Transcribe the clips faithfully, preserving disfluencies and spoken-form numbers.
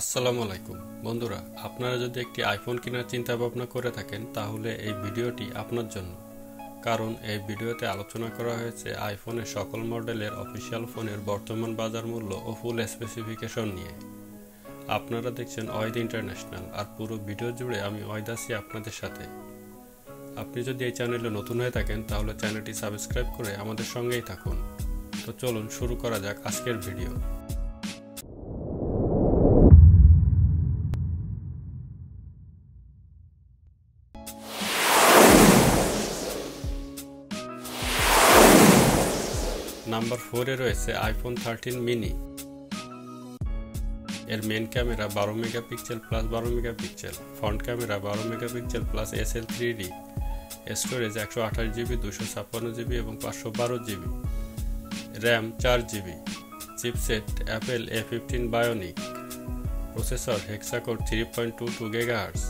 আসসালামু আলাইকুম বন্ধুরা, আপনারা যদি একটি আইফোন কেনার চিন্তা ভাবনা করে থাকেন তাহলে এই ভিডিওটি আপনার জন্য, কারণ এই ভিডিওতে আলোচনা করা হয়েছে আইফোনের সকল মডেলের অফিসিয়াল ফোনের বর্তমান বাজার মূল্য ও ফুল স্পেসিফিকেশন নিয়ে। আপনারা দেখছেন ওহিদ ইন্টারন্যাশনাল, আর পুরো ভিডিও জুড়ে আমি ওহিদ আছি আপনাদের সাথে। আপনি যদি এই চ্যানেলে নতুন হয়ে থাকেন তাহলে চ্যানেলটি সাবস্ক্রাইব করে আমাদের সঙ্গেই থাকুন। তো চলুন শুরু করা যাক আজকের ভিডিও। নাম্বার ফোরে রয়েছে আইফোন থার্টিন মিনি। এর মেন ক্যামেরা বারো মেগাপিক্সেল প্লাস বারো মেগাপিক্সেল, ফ্রন্ট ক্যামেরা বারো megapixel plus S L three D, storage একশো আঠাশ জিবি, দুশো ছাপ্পান্ন জিবি এবং পাঁচশো বারো জিবি, র্যাম চার GB, chipset Apple A fifteen Bionic, processor hexacore three point two two gigahertz,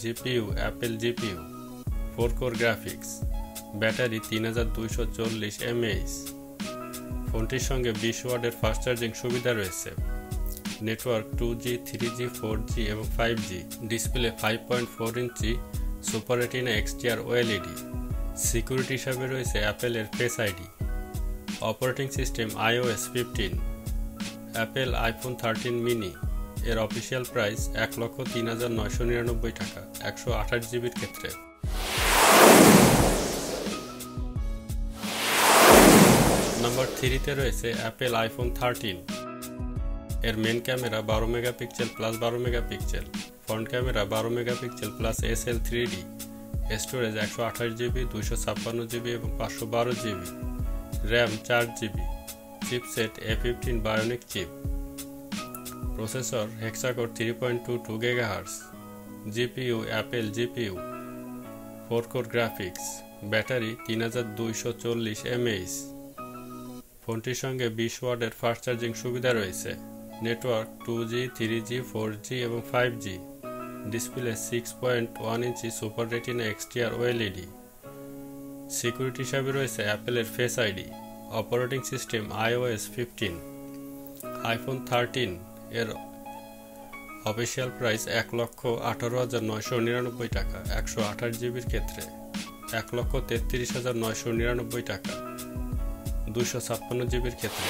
GPU Apple GPU, four core graphics, battery তিন হাজার দুইশো চল্লিশ এমএএইচ। ফোনটির সঙ্গে বিশ ওয়াটের ফাস্ট চার্জিং সুবিধা রয়েছে, network two G, three G, four G এবং five G, display five point four inch super retina XDR OLED, security হিসাবে রয়েছে অ্যাপেলের face ID, operating system iOS fifteen, Apple iPhone thirteen mini. এর official price এক লক্ষ তিন হাজার নয়শো নিরানব্বই টাকা একশো আঠাশ জিবির ক্ষেত্রে। নাম্বার থ্রিতে রয়েছে অ্যাপেল আইফোন থার্টিন। এর মেন ক্যামেরা বারো মেগাপিক্সেল প্লাস বারো মেগাপিক্সেল, ফ্রন্ট ক্যামেরা বারো megapixel plus S L three D, storage একশো আঠাশ জিবি, দুশো ছাপ্পান্ন জিবি এবং পাঁচশো বারো জিবি, র্যাম চার GB, chipset A fifteen Bionic chip, processor hexacore three point two two gigahertz, GPU Apple GPU, four core graphics, battery তিন হাজার দুইশো চল্লিশ এমএএইচ। ফোনটির সঙ্গে বিশ ওয়াটের ফাস্ট চার্জিং সুবিধা রয়েছে, network two G, three G, four G এবং five G, display six point one inch super retina XDR OLED, security হিসাবে রয়েছে অ্যাপেলের face ID, operating system iOS fifteen. IPhone thirteen এর অফিসিয়াল প্রাইস এক লক্ষ আঠারো হাজার নয়শো নিরানব্বই টাকা একশো আঠাশ জিবির ক্ষেত্রে, এক লক্ষ তেত্রিশ হাজার নয়শো নিরানব্বই টাকা দুশো ছাপ্পান্ন জিবির ক্ষেত্রে।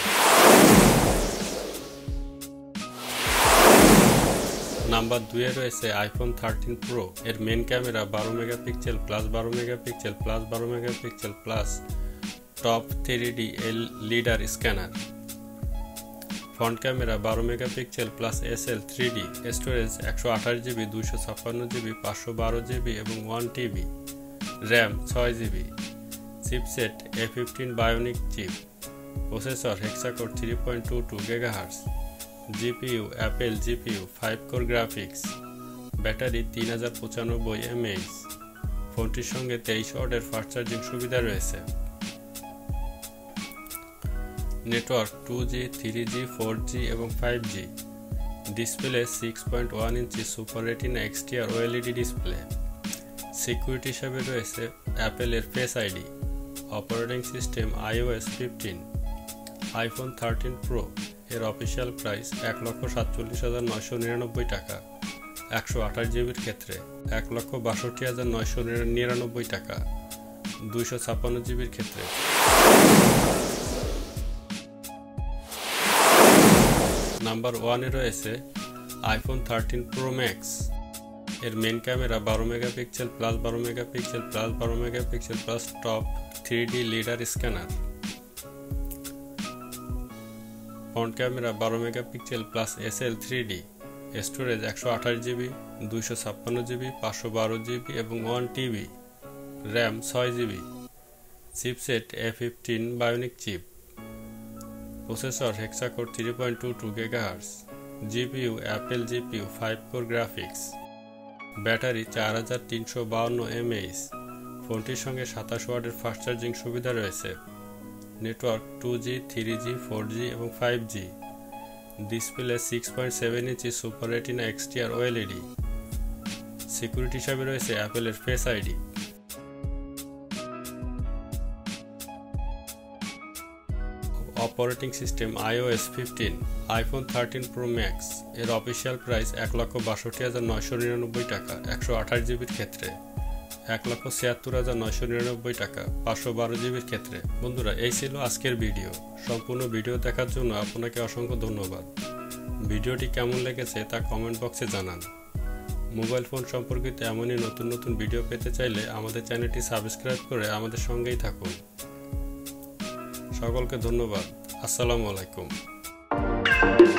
নাম্বার দুয়ে রয়েছে আইফোন থার্টিন প্রো। এর মেন ক্যামেরা বারো মেগাপিক্সেল প্লাস বারো মেগাপিক্সেল প্লাস বারো megapixel plus top three D L lidar scanner, front camera বারো megapixel plus S L three D, storage একশো আঠাশ জিবি, দুশো ছাপ্পান্ন জিবি, পাঁচশো বারো জিবি এবং ওয়ান টিবি, র্যাম ছয় GB, chipset A fifteen Bionic chip, processor hexacore three point two two gigahertz, GPU Apple GPU, five core graphics, battery তিন হাজার পঁচানব্বই এমএএইচ। ফোনটির সঙ্গে তেইশ ওয়াটের ফাস্ট চার্জিং সুবিধা রয়েছে, network two G, three G, four G এবং five G, display six point one inch super retina XDR OLED display, security হিসাবে রয়েছে অ্যাপেলের face ID, operating system iOS fifteen. IPhone thirteen Pro এর official price এক লক্ষ সাতচল্লিশ হাজার নয়শো নিরানব্বই টাকা একশো আঠাশ জিবির ক্ষেত্রে, এক লক্ষ বাষট্টি হাজার নয়শো নিরানব্বই টাকা দুইশো ছাপ্পান্ন জিবির ক্ষেত্রে। নাম্বার ওয়ানে রয়েছে আইফোন থার্টিন প্রো ম্যাক্স। এর মেন ক্যামেরা বারো মেগাপিক্সেল প্লাস বারো মেগাপিক্সেল প্লাস বারো megapixel plus top three D lidar scanner, front camera বারো megapixel plus S L three D, storage একশো আঠাশ জিবি, দুইশো ছাপ্পান্ন জিবি, পাঁচশো বারো জিবি এবং ওয়ান টিবি, র্যাম ছয় GB, chipset A fifteen Bionic chip, processor hexacore three point two two gigahertz, GPU Apple GPU, five core graphics, battery চার হাজার তিনশো বাউন্ন এমএএইচ। ফোনটির সঙ্গে সাতাশ ওয়াটের ফাস্ট চার্জিং সুবিধা রয়েছে, network two G, three G, four G এবং five G, display six point seven inch super retina XDR OLED, security হিসাবে রয়েছে অ্যাপেলের face ID. Operating system iOS fifteen iPhone thirteen Pro Max এর official price এক লক্ষ বাষট্টি হাজার নয়শো নিরানব্বই টাকা একশো আঠাশ জিবির ক্ষেত্রে, এক লক্ষ ছিয়াত্তর হাজার নয়শো নিরানব্বই টাকা পাঁচশো বারো জিবির ক্ষেত্রে। বন্ধুরা, এই ছিল আজকের ভিডিও। সম্পূর্ণ ভিডিও দেখার জন্য আপনাকে অসংখ্য ধন্যবাদ। ভিডিওটি কেমন লেগেছে তা কমেন্ট বক্সে জানান। মোবাইল ফোন সম্পর্কিত এমনই নতুন নতুন ভিডিও পেতে চাইলে আমাদের চ্যানেলটি সাবস্ক্রাইব করে আমাদের সঙ্গেই থাকুন। সকলকে ধন্যবাদ। আসসালামু আলাইকুম।